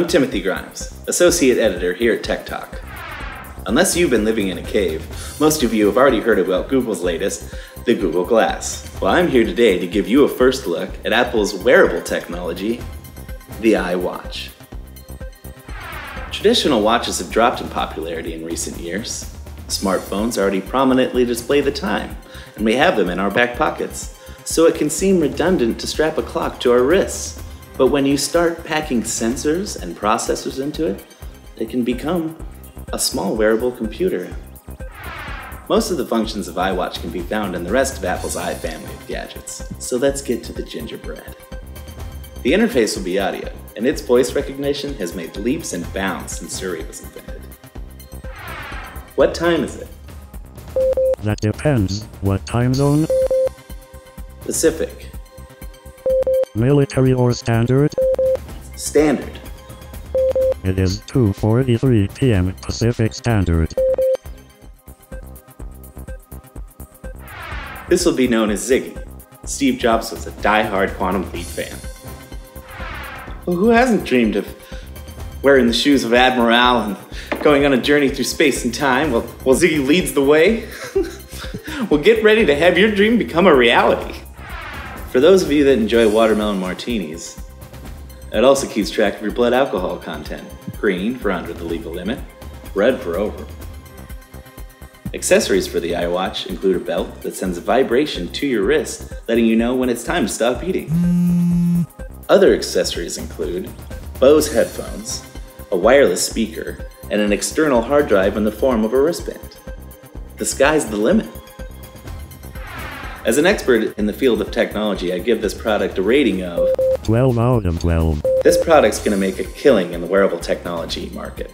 I'm Timothy Grimes, Associate Editor here at Tech Talk. Unless you've been living in a cave, most of you have already heard about Google's latest, the Google Glass. Well, I'm here today to give you a first look at Apple's wearable technology, the iWatch. Traditional watches have dropped in popularity in recent years. Smartphones already prominently display the time, and we have them in our back pockets, so it can seem redundant to strap a clock to our wrists. But when you start packing sensors and processors into it, it can become a small wearable computer. Most of the functions of iWatch can be found in the rest of Apple's iFamily of gadgets, so let's get to the gingerbread. The interface will be audio, and its voice recognition has made leaps and bounds since Siri was invented. What time is it? That depends. What time zone? Pacific. Military or standard? Standard. It is 2:43 p.m. Pacific Standard. This will be known as Ziggy. Steve Jobs was a die-hard Quantum Leap fan. Well, who hasn't dreamed of wearing the shoes of Admiral and going on a journey through space and time? Well, Ziggy leads the way. Well, get ready to have your dream become a reality. For those of you that enjoy watermelon martinis, it also keeps track of your blood alcohol content. Green for under the legal limit, red for over. Accessories for the iWatch include a belt that sends a vibration to your wrist, letting you know when it's time to stop eating. Other accessories include Bose headphones, a wireless speaker, and an external hard drive in the form of a wristband. The sky's the limit. As an expert in the field of technology, I give this product a rating of 12 out of 12. This product's going to make a killing in the wearable technology market.